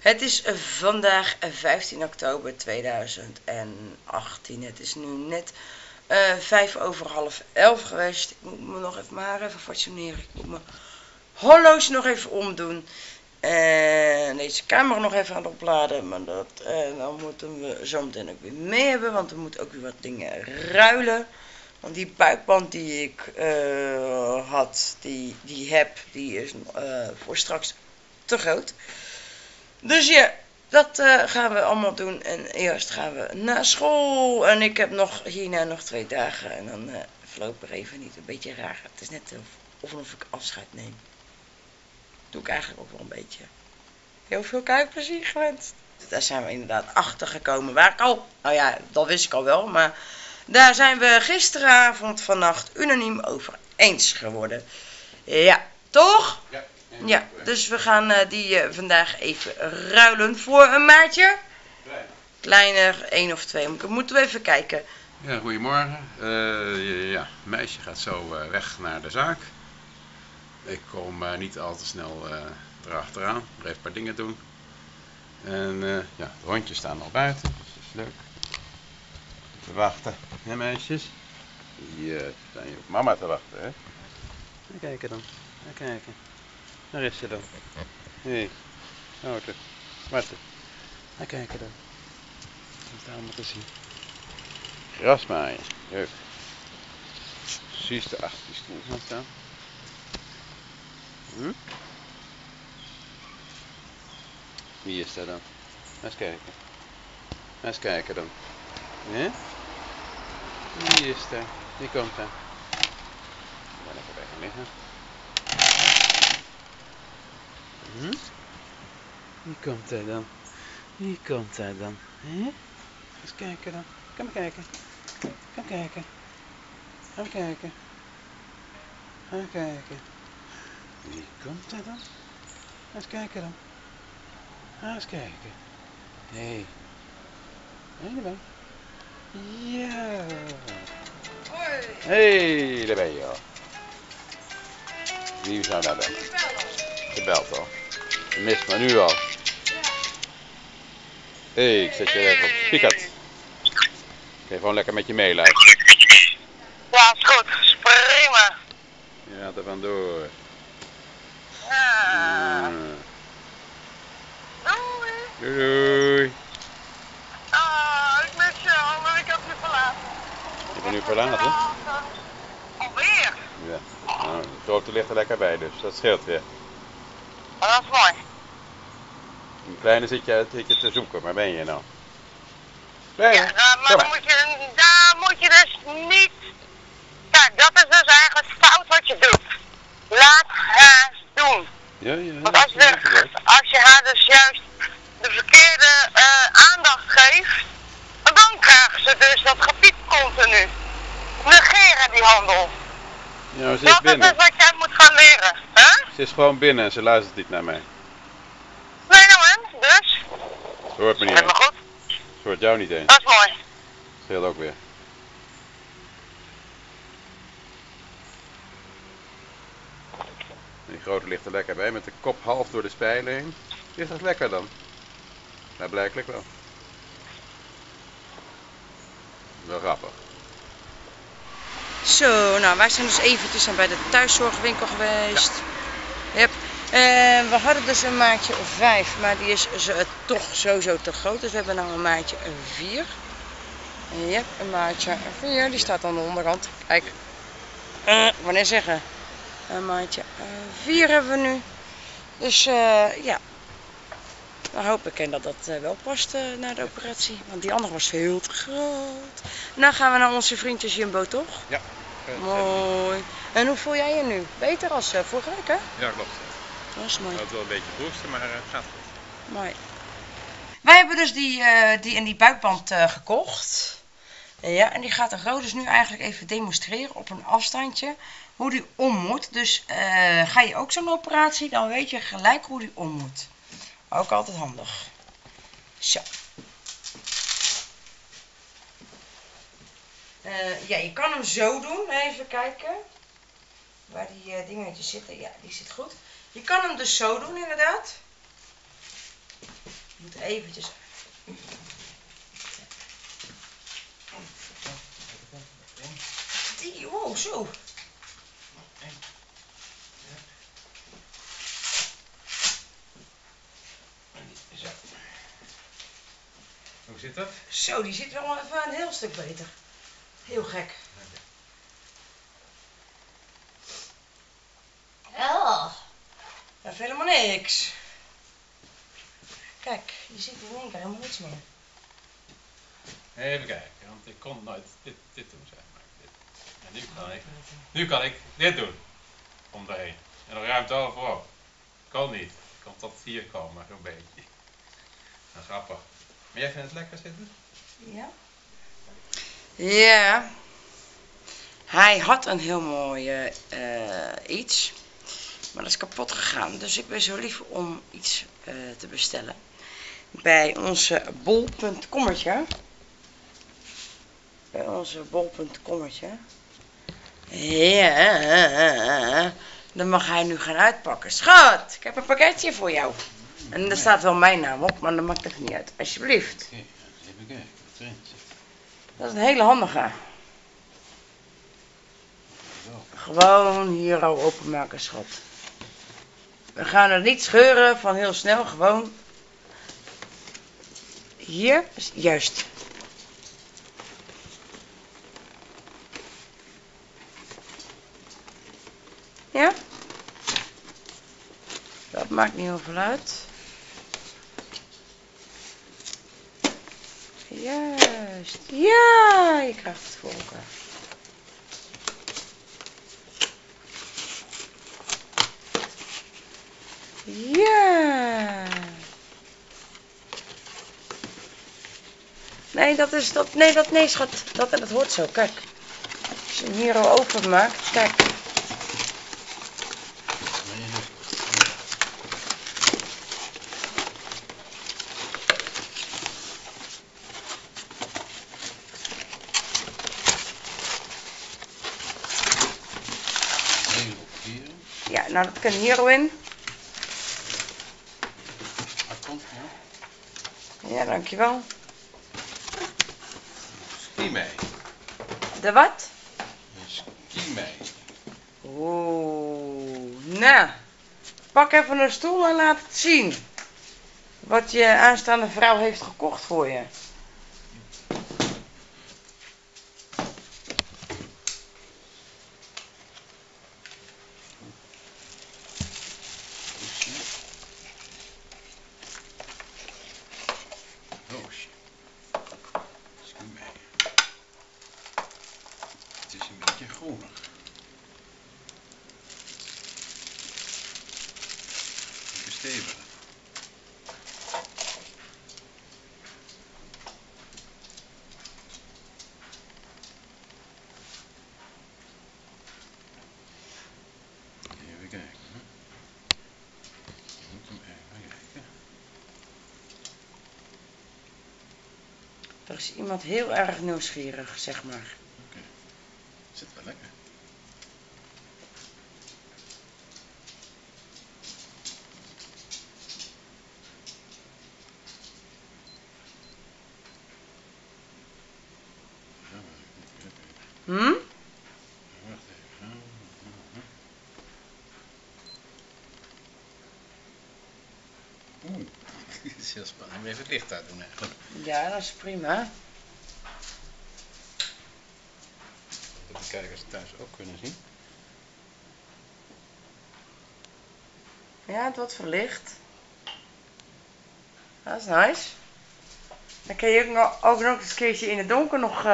Het is vandaag 15 oktober 2018. Het is nu net 11:05 geweest. Ik moet me nog even fortuneren. Ik moet mijn horloge nog even omdoen. En deze camera nog even aan het opladen. Maar dan moeten we zo meteen ook weer mee hebben. Want we moeten ook weer wat dingen ruilen. Want die buikband die ik had, die is voor straks te groot. Dus ja, dat gaan we allemaal doen. En eerst gaan we naar school. En ik heb hierna nog 2 dagen. En dan verloopt er even niet. Een beetje raar. Het is net of ik afscheid neem. Doe ik eigenlijk ook wel een beetje. Heel veel kijkplezier gewenst. Daar zijn we inderdaad achter gekomen. Waar ik al, nou ja, dat wist ik al wel. Maar daar zijn we gisteravond vannacht unaniem over eens geworden. Ja, toch? Ja. Ja, dus we gaan die vandaag even ruilen voor een maatje. Kleiner, 1 of 2. Moeten we even kijken. Ja, goedemorgen. Meisje gaat zo weg naar de zaak. Ik kom niet al te snel erachteraan. Ik moet even een paar dingen doen. En de hondjes staan al buiten. Dus is leuk. Te wachten, hè meisjes? Die staan hier op mama te wachten, hè? Even kijken dan. Even kijken. Daar is ze dan. Nee, ouder. Zwarte. Ga kijken dan. Dat is allemaal te zien. Grasmaaien. Leuk. Precies de achter die stoel gaan staan. Hm? Wie is dat dan? Eens kijken. Eens kijken dan. Nee? Wie is daar? Die komt daar. Ik ben even bij gaan liggen. Hm? Wie komt daar dan? Wie komt daar dan? Hè? Eens kijken dan. Kom maar kijken. Kom kijken. Kom kijken. Kom kijken. Wie komt daar dan? Eens kijken dan. Eens kijken. Hé. Hé, daar ben je. Ja. Hoi. Hé, daar ben je al. Wie zou daar dan? Je belt al. Je mist me nu al. Ja. Hé, ik zet je even op spiekert. Kun je gewoon lekker met je meeluisteren. Ja, is goed. Springen. Je gaat er vandoor. Ja. Doei. Doei. Doei. Ah, ik mis je al, maar ik heb je verlaten. Je bent nu verlaten? Alweer? Ja. Nou, de auto ligt er lekker bij, dus dat scheelt weer. Oh, dat is mooi. Een kleine zit je te zoeken, waar ben je nou? Kleine? Ja, maar daar moet je dus niet... Kijk, dat is dus eigenlijk fout wat je doet. Laat haar doen. Ja, want als je haar dus juist de verkeerde aandacht geeft, dan krijgen ze dus dat gepiep continu. Negeren die handel. Ja, ze is dat binnen. Is dus wat jij moet gaan leren, hè? Ze is gewoon binnen en ze luistert niet naar mij. Nee, nou hè, dus? Ze hoort me niet eens. Ze hoort jou niet eens. Dat is mooi. Dat scheelt ook weer. Die grote ligt er lekker bij, met de kop half door de spijlen heen. Ligt dat lekker dan? Nou, blijkbaar wel. Wel grappig. Zo, nou wij zijn dus eventjes bij de thuiszorgwinkel geweest. Ja. Yep. We hadden dus een maatje 5, maar die is toch sowieso te groot. Dus we hebben nou een maatje 4. Yep, een maatje 4, die staat aan de onderkant. Kijk, wanneer zeggen? Een maatje 4 hebben we nu. Dus ja, dan hoop ik dat dat wel past naar de operatie. Want die andere was heel te groot. Nou gaan we naar onze vriendjes Jumbo, toch? Ja. Mooi. En hoe voel jij je nu? Beter als vorige week, hè? Ja, klopt. Dat is mooi. Ik had wel een beetje hoesten, maar het gaat goed. Mooi. Wij hebben dus die buikband gekocht. Ja, en die gaat de Roos dus nu eigenlijk even demonstreren op een afstandje hoe die om moet. Dus ga je ook zo'n operatie, dan weet je gelijk hoe die om moet. Ook altijd handig. Zo. Ja, je kan hem zo doen. Even kijken. Waar die dingetjes zitten. Ja, die zit goed. Je kan hem dus zo doen inderdaad. moet eventjes... Die, wow, zo. Hoe zit dat? Zo, die zit wel even een heel stuk beter. Heel gek. Oh, dat is helemaal niks. Kijk, je ziet in één keer helemaal niets meer. Even kijken, want ik kon nooit dit doen, zeg maar. En nu kan ik dit doen. Om daarheen. En dan ruimt alles voorop. Kan niet. Ik kan tot hier komen, zo'n beetje. Dat is grappig. Maar jij vindt het lekker zitten? Ja. Ja. Hij had een heel mooi iets. Maar dat is kapot gegaan. Dus ik ben zo lief om iets te bestellen. Bij onze bol.commertje. Bij onze bol.commertje. Ja. Dan mag hij nu gaan uitpakken. Schat, ik heb een pakketje voor jou. En daar staat wel mijn naam op, maar dat maakt het niet uit. Alsjeblieft. Oké, even kijken. Wat erin zit. Dat is een hele handige. Gewoon hier al openmaken, schat. We gaan er niet scheuren van heel snel, gewoon. Hier, juist. Ja? Dat maakt niet heel veel uit. Juist. Ja, je krijgt het voor elkaar. Ja. Nee, dat is dat. Nee, dat nee, schat. Dat en dat hoort zo. Kijk. Als je hem hier al openmaakt, kijk. Ja, nou dat kan hier al in. Ja, dankjewel. Ski mee. De wat? Ski mee. Oeh. Nou, pak even een stoel en laat het zien. Wat je aanstaande vrouw heeft gekocht voor je. Het is een beetje groenig. Even steviger. Even kijken. Je moet hem even kijken. Er is iemand heel erg nieuwsgierig, zeg maar. Zit wel lekker. Hm? Oeh, dit is heel spannend. Even het licht uit doen eigenlijk. Ja, dat is prima. Dat de kijkers thuis ook kunnen zien. Ja, het wordt verlicht. Dat is nice. Dan kun je ook nog eens een keertje in het donker nog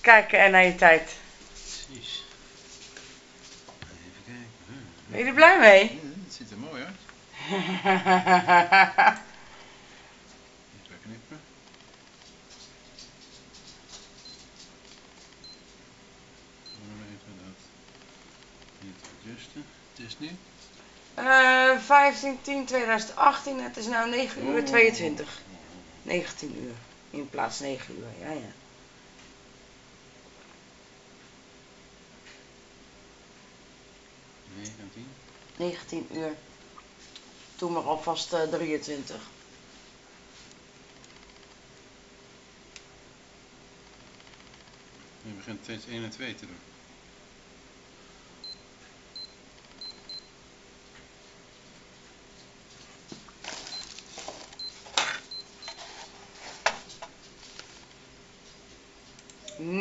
kijken en naar je tijd. Precies. Even kijken. Ben je er blij mee? Ja, het ziet er mooi uit. Even knippen. Het is nu? 15-10-2018, het is nu 9:22. 19 uur, in plaats 9 uur, ja ja. Nee, 19? 19 uur. Toen maar alvast 23. Je begint steeds 1 en 2 te doen.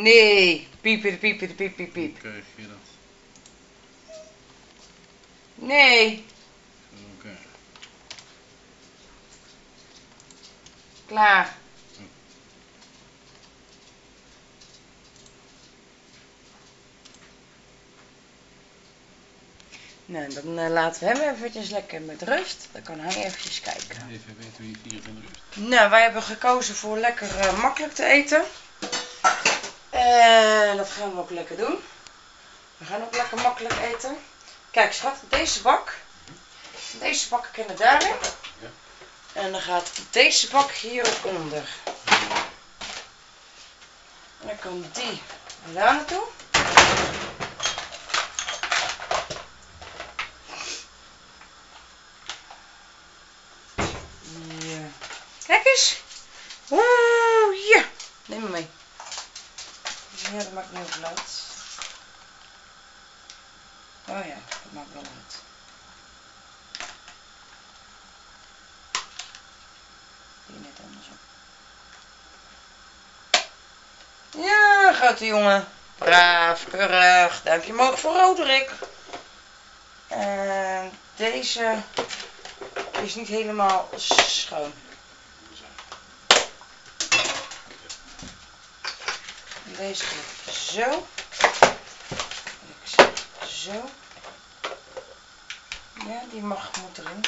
Nee, pieper, pieper, piep, piep, piep. Hoe krijg je dat? Nee. Oké. Okay. Klaar. Oh. Nou, dan laten we hem eventjes lekker met rust. Dan kan hij eventjes kijken. Even weten hoe je 24 rust. Nou, wij hebben gekozen voor lekker makkelijk te eten. En dat gaan we ook lekker doen. We gaan ook lekker makkelijk eten. Kijk schat, deze bak. Deze bakken kunnen daarin. Ja. En dan gaat deze bak hierop onder. En dan kan die daar naartoe. Ja. Kijk eens. Oeh, ja. Neem hem mee. Ja, dat maakt niet heel veel uit. Oh ja, dat maakt wel uit. Hier net andersom. Ja, grote jongen. Braaf, keurig. Duimpje omhoog voor Roderick. En deze is niet helemaal schoon. Deze zo. Zo. Ja, die moet erin.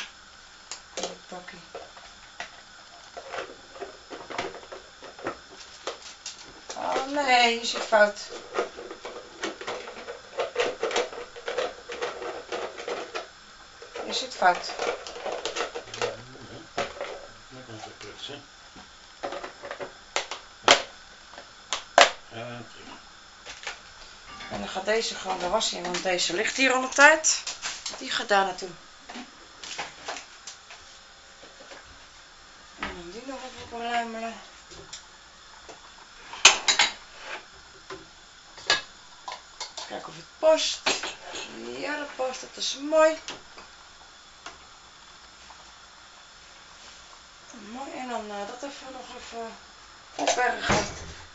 Dat pakje. Oh nee, hier zit fout. Hier zit fout. Lekker om te prutsen. En dan gaat deze gewoon de was in, want deze ligt hier al een tijd. Die gaat daar naartoe. En dan die nog even opruimelen. Kijken of het past. Ja, dat past, dat is mooi. Mooi, en dan dat even nog even opbergen.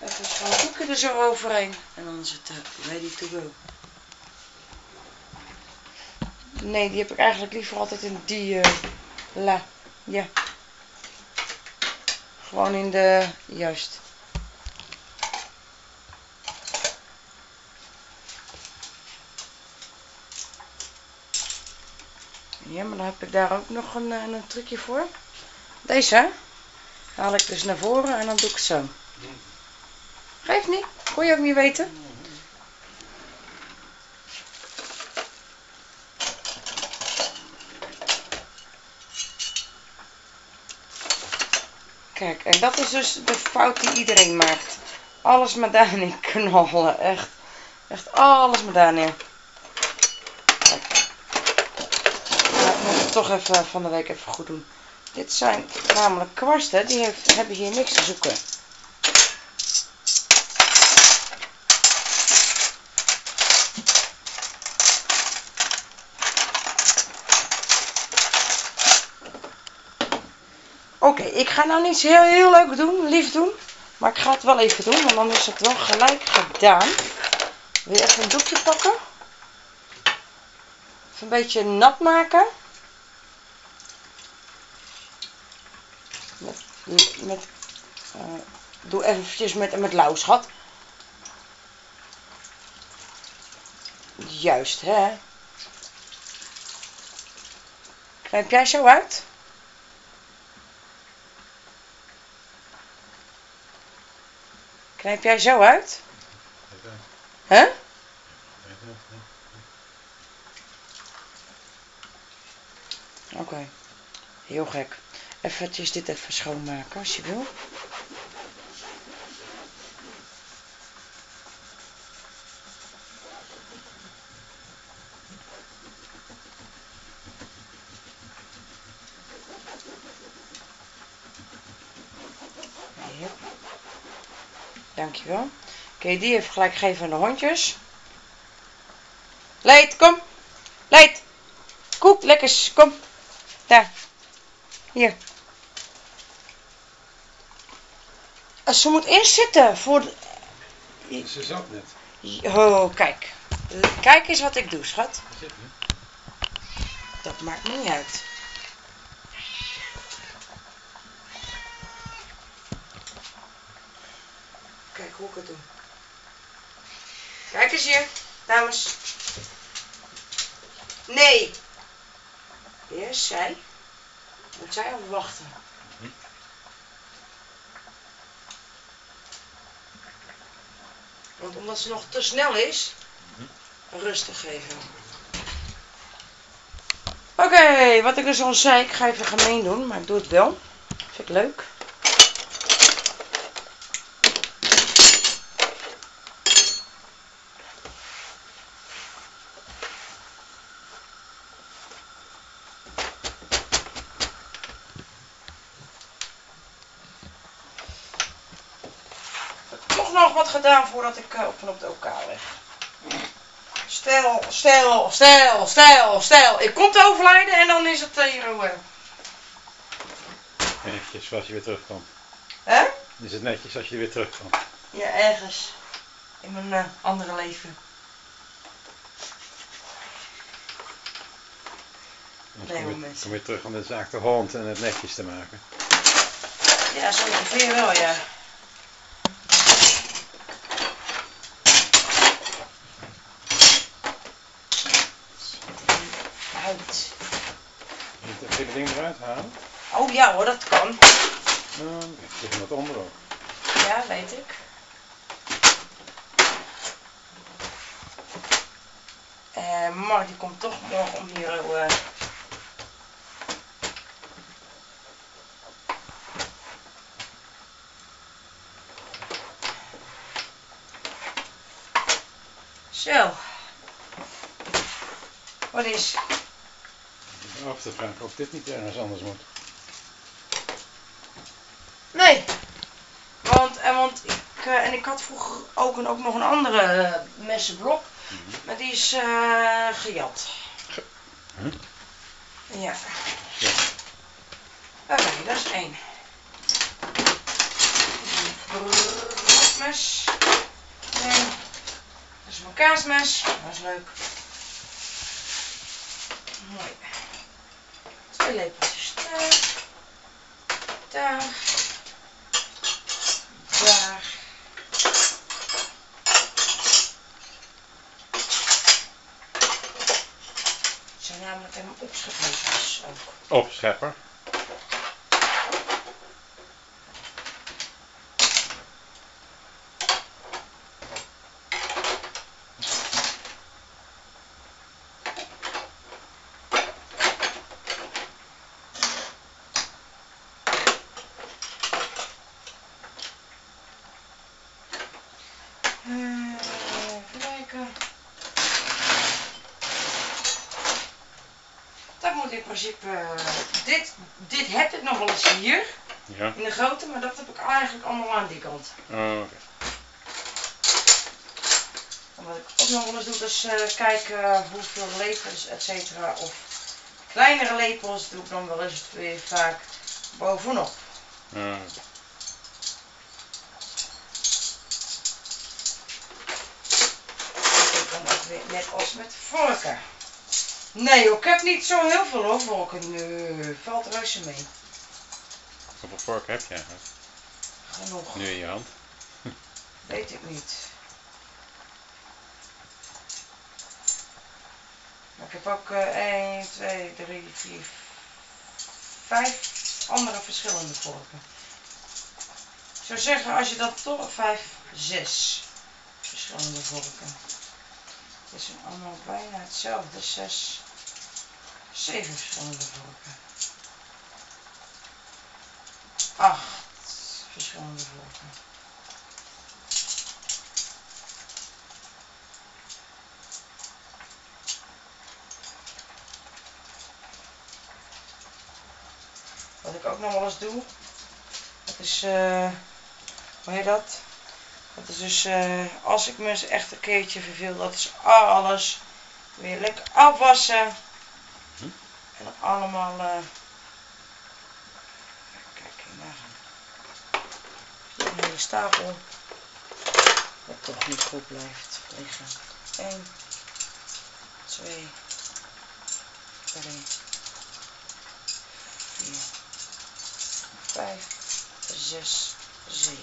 Even schoon doekje er zo overheen. En dan is het ready to go. Nee, die heb ik eigenlijk liever altijd in die la. Ja. Gewoon in de... Juist. Ja, maar dan heb ik daar ook nog een trucje voor. Deze haal ik dus naar voren en dan doe ik het zo. Geeft niet, kon je ook niet weten. Kijk, en dat is dus de fout die iedereen maakt. Alles maar daarin knallen, echt. Echt alles maar daarin. Kijk. Nou, ik moet het toch even van de week even goed doen. Dit zijn namelijk kwasten, die hebben hier niks te zoeken. Oké, ik ga nou niets heel leuk doen, lief doen. Maar ik ga het wel even doen, want dan is het wel gelijk gedaan. Weer even een doekje pakken. Even een beetje nat maken. Doe eventjes met lauw, schat. Juist, hè. Knijp jij zo uit? Knijp jij zo uit? Hè? Huh? Oké. Heel gek. Eventjes dit even schoonmaken als je wil. Dankjewel. Oké, die even gelijk geven aan de hondjes. Leid, kom. Leid. Koek, lekkers, kom. Daar. Hier. Ze moet eerst zitten voor... Ze zat net. Oh, kijk. Kijk eens wat ik doe, schat. Dat maakt me niet uit. Kijk hoe ik het doe. Kijk eens hier, dames. Nee. Eerst zij. Moet zij op wachten. Want omdat ze nog te snel is, rustig geven. Oké, wat ik dus al zei, ik ga even gemeen doen, maar ik doe het wel. Vind ik leuk. Nog wat gedaan voordat ik op de OK leg. Stel. Ik kom te overlijden en dan is het hier hoe. Netjes als je weer terugkomt. Hè? Is het netjes als je weer terugkomt? Ja, ergens. In mijn andere leven. Kom je terug om de zaak te hond en het netjes te maken? Ja, zo ongeveer wel, ja. Kun je het ding eruit halen? Oh ja hoor, dat kan. Ik zit wat onder ook. Ja, weet ik. Mark die komt toch morgen om hier... Zo. Wat is... af te vragen of dit niet ergens anders moet. Nee, want ik, en ik had vroeger ook nog een andere messenblok, maar die is gejat. Ja. Oké, dat is één. Brokmes. Nee. Dat is mijn kaasmes. Dat is leuk. Mooi. 2 lepeltjes daar. Het zijn namelijk helemaal opscheppertjes ook. Opschepper? In principe, dit heb ik nog wel eens hier, ja. In de grote, maar dat heb ik eigenlijk allemaal aan die kant. Oké. Wat ik ook nog wel eens doe is kijken hoeveel lepels, et cetera, of kleinere lepels doe ik dan wel eens weer vaak bovenop. Ik kan ook weer net als met vorken. Nee joh, ik heb niet zo heel veel hoor, vorken. Nee, valt reuze mee. Hoeveel vorken heb je eigenlijk? Genoeg. Nu in je hand? Weet ik niet. Maar ik heb ook 1, 2, 3, 4, 5 andere verschillende vorken. Ik zou zeggen, als je dat toch 5, 6 verschillende vorken. Het is allemaal bijna hetzelfde, 6, 7 verschillende vorken. 8 verschillende vorken. Wat ik ook nog wel eens doe, dat is, hoe heet dat? Dat is dus, als ik me eens echt een keertje verveel, dat is alles weer lekker afwassen. En dan allemaal, kijk hier naar een hele stapel, dat toch niet goed blijft liggen. 1, 2, 3, 4, 5, 6, 7,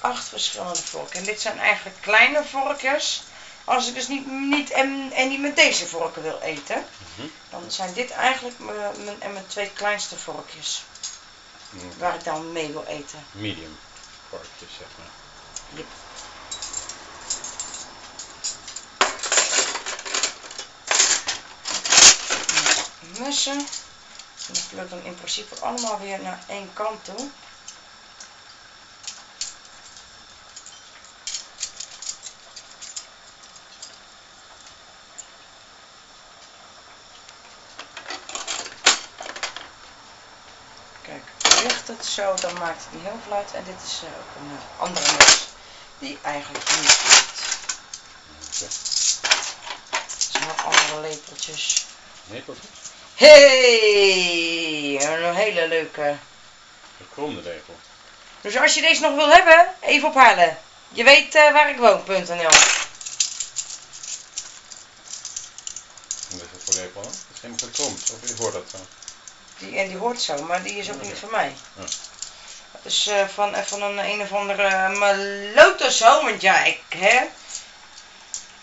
8 verschillende vorken. En dit zijn eigenlijk kleine vorkjes. Als ik dus niet met deze vorken wil eten, dan zijn dit eigenlijk mijn twee kleinste vorkjes. Waar ik dan mee wil eten. Medium vorkjes, zeg maar. Yep. Mussen. En dat pluk dan in principe allemaal weer naar één kant toe. Het zo, dan maakt het niet heel veel uit. En dit is ook een andere mes die eigenlijk niet doet. Ja. Het zijn nog andere lepeltjes. Lepeltjes? Hey, een hele leuke gekromde lepel. Dus als je deze nog wil hebben, even ophalen. Je weet waar ik woon.nl. Wat is het voor lepel? Dat is helemaal gekromd, of je hoort dat zo? Die hoort zo, maar die is ook niet van mij. Ja. Dat is van een of andere meloot of zo, want ja,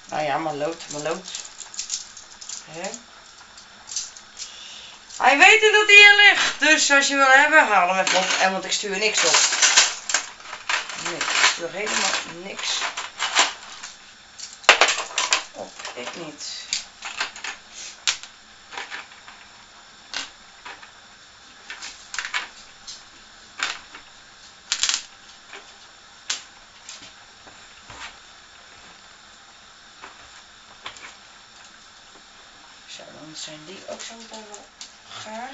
nou ja, meloot. Hè? Hij weet dat hij hier ligt, dus als je wil hebben, haal hem even op. En want ik stuur niks op. Nee, ik stuur helemaal niks op, ik niet. Dan zijn die ook zo wel gaar.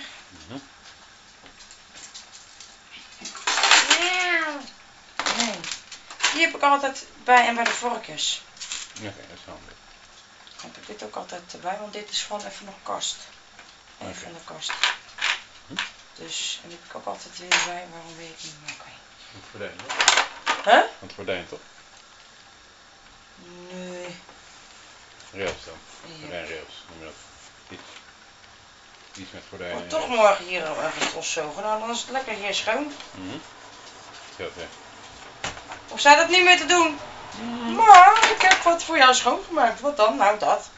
Nee, die heb ik altijd bij de vorkjes. Oké, dat is handig. Dan heb ik dit ook altijd erbij, want dit is gewoon even nog kast. Even van de kast. Dus, en die heb ik ook altijd weer bij, waarom weet ik niet meer. Okay. Het gordijn, toch? Huh? Het gordijn, toch? Nee. Rails dan. Gordijnrails, noem je dat. Iets met gordijnen. Wordt toch morgen hier ergens opzogen, nou dan is het lekker hier schoon. Heel fijn. Of zij dat niet meer te doen? Maar ik heb wat voor jou schoongemaakt, wat dan? Nou dat.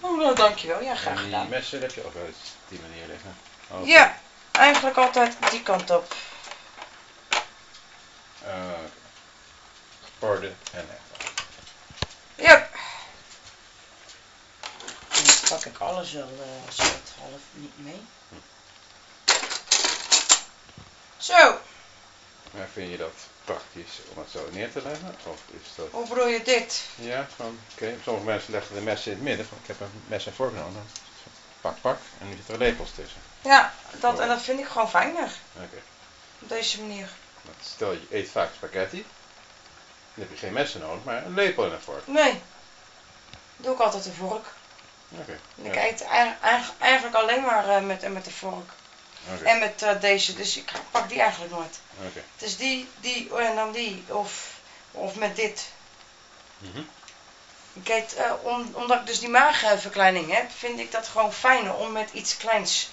Oh, nou dankjewel, ja graag gedaan. En die messen heb je ook uit die manier liggen? Okay. Ja, eigenlijk altijd die kant op. Geporde en echt. Ja. Pak ik alles wel zo het half niet mee. Zo. Maar vind je dat praktisch om het zo neer te leggen? Of is dat... Hoe bedoel je dit? Ja, van oké, sommige mensen leggen de messen in het midden. Van, ik heb een mes en vork nodig. Pak. En nu zitten er lepels tussen. Ja, dat vind ik gewoon fijner. Oké. Op deze manier. Stel je eet vaak spaghetti. Dan heb je geen messen nodig, maar een lepel en een vork. Nee. Doe ik altijd een vork. Ik eet eigenlijk alleen maar met de vork en met deze, dus ik pak die eigenlijk nooit. Het is die en dan die, of met dit. Ik eet, omdat ik dus die maagverkleining heb, vind ik dat gewoon fijner om met iets kleins.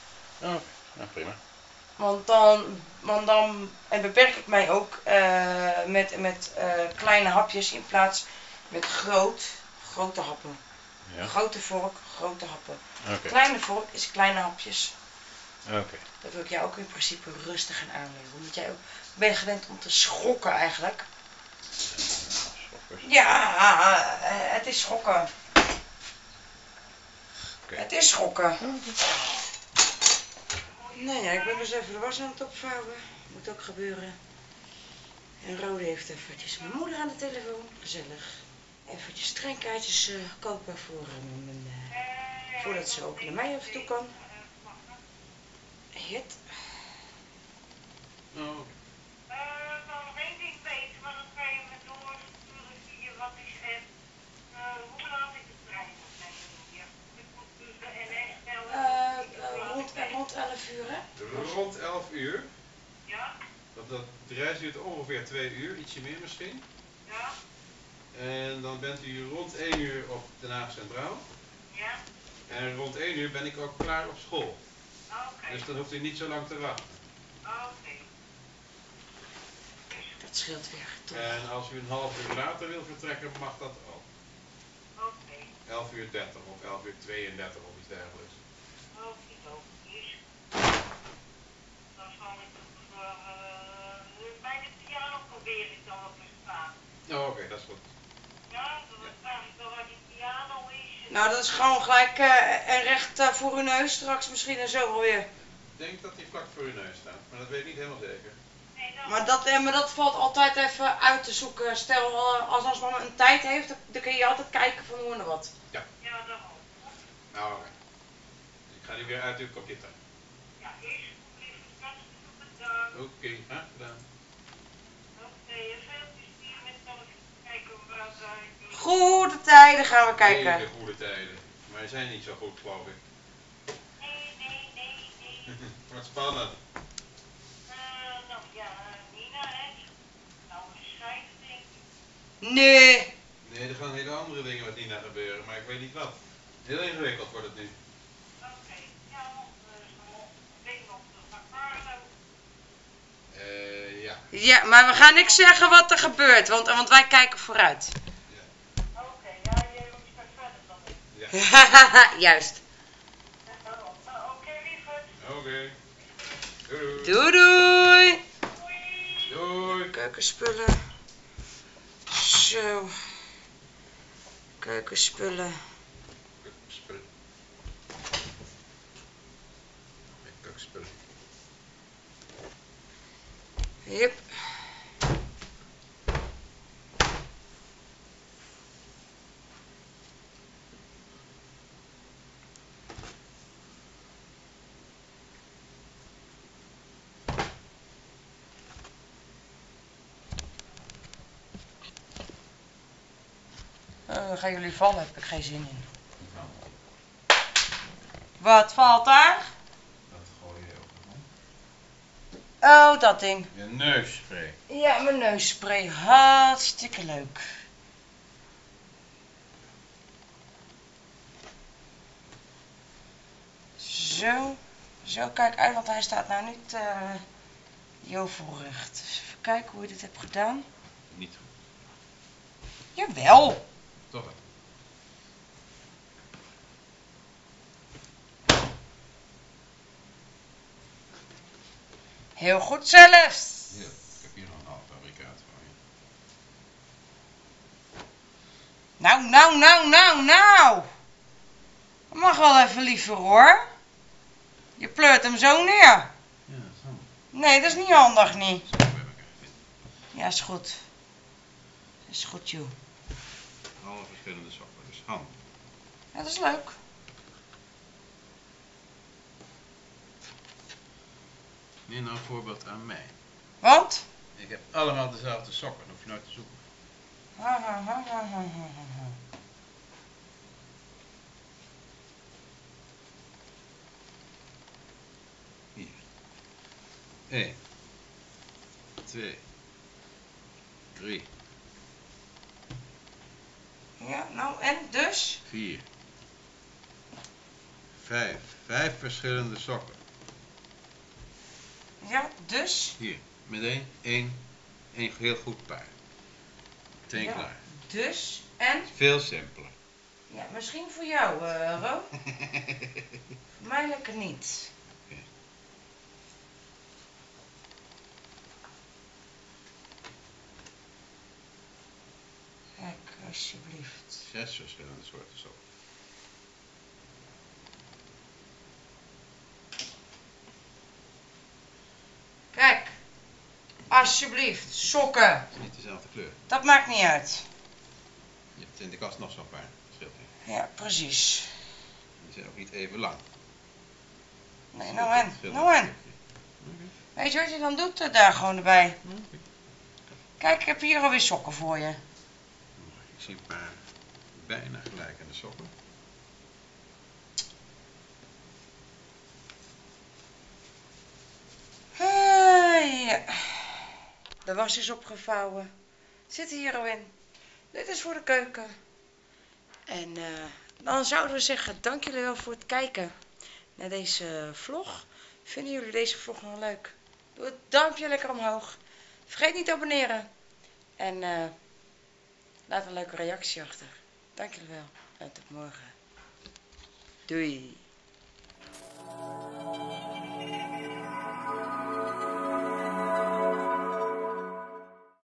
Ja, prima. Want dan beperk ik mij ook met kleine hapjes in plaats met grote happen. Ja. Grote vork, grote happen. Kleine vork is kleine hapjes. Dat wil ik jou ook in principe rustig aan aanleren. Omdat jij ook bent gewend om te schokken eigenlijk. Ja, het is schokken. Het is schokken. Nou ja, ik ben dus even de was aan het opvouwen. Moet ook gebeuren. En Rode heeft eventjes mijn moeder aan de telefoon. Gezellig. Even treinkaartjes kopen voordat ze ook naar mij even toe kan. Hit. Nou, nog één ding weten, maar dat kan je me 1,5 uur. Ja. De reis duurt ongeveer 2 uur, ietsje meer misschien. Ja. En dan bent u rond 1 uur op Den Haag Centraal. Ja. En rond 1 uur ben ik ook klaar op school. Okay. Dus dan hoeft u niet zo lang te wachten. Okay. Dat scheelt weer, toch? En als u 1,5 uur later wil vertrekken, mag dat ook. Okay. 11:30 of 11:32 of iets dergelijks. Oké. Dan zal ik bij de piano proberen dan op te staan. Oké, dat is goed. Ja, dan staan ik wel waar die piano is. Nou, dat is gewoon gelijk en recht voor uw neus straks misschien en zo alweer. Ik denk dat die vlak voor uw neus staat, maar dat weet ik niet helemaal zeker. Maar dat valt altijd even uit te zoeken. Stel, als mama een tijd heeft, dan kun je altijd kijken van hoe en wat. Ja. Ja, dat ook. Nou, oké. Dus ik ga nu weer uit uw computer. Ja, eerst bedankt. Oké, graag gedaan. Oké, veel plezier met alles kijken waar zijn. Goede tijden gaan we kijken. Hele goede tijden. Maar ze zijn niet zo goed, geloof ik. Nee. Wat spannend. Nee. Nee, er gaan hele andere dingen met Nina gebeuren, maar ik weet niet wat. Heel ingewikkeld wordt het nu. Oké, ja, want we weten nog dat we ja. Ja, maar we gaan niks zeggen wat er gebeurt, want wij kijken vooruit. Ja. Oké, ja, jij moet straks verder dan ik. Ja. Haha, juist. Oké, lieverd. Oké. Doei. Doei. Keukenspullen. Zo, keukenspullen. Yep. Dan gaan jullie vallen, heb ik geen zin in. Ja. Wat valt daar? Dat gooi je ook. Oh, dat ding. Je neusspray. Ja, mijn neusspray. Hartstikke leuk. Zo. Zo, kijk uit, want hij staat nou niet heel voorrecht. Dus even kijken hoe je dit hebt gedaan. Niet goed. Jawel. Toch? Heel goed zelfs. Ja, ik heb hier nog een half fabrikaat van je. Nou. Dat mag wel even liever hoor. Je pleurt hem zo neer. Ja, dat is handig. Nee, dat is niet handig niet. Ja, is goed. Is goed joh. Alle verschillende soorten, dus hand. Ja, dat is leuk. Nu nou een voorbeeld aan mij. Want? Ik heb allemaal dezelfde sokken, dat hoef je nooit te zoeken. Hier. 1, 2, 3. Ja, nou en dus? 4, 5. 5 verschillende sokken. Ja, dus? Hier, meteen één heel goed paar. Meteen ja, klaar. Dus en? Veel simpeler. Ja, misschien voor jou, Ro. Voor mij lekker niet. Okay. Alsjeblieft. 6 verschillende soorten sokken. Kijk, alsjeblieft, sokken. Het is niet dezelfde kleur. Dat maakt niet uit. Je hebt in de kast nog zo'n paar, scheelt niet. Ja, precies. Die zijn ook niet even lang. Nee, nou en. Okay. Weet je wat je dan doet? Daar gewoon erbij. Okay. Kijk, ik heb hier alweer sokken voor je. Ik zie een paar bijna gelijkende sokken. Ja, de was is opgevouwen. Zit hier al in. Dit is voor de keuken. En dan zouden we zeggen, dank jullie wel voor het kijken naar deze vlog. Vinden jullie deze vlog nog leuk? Doe het duimpje lekker omhoog. Vergeet niet te abonneren. En laat een leuke reactie achter. Dank jullie wel. En tot morgen. Doei.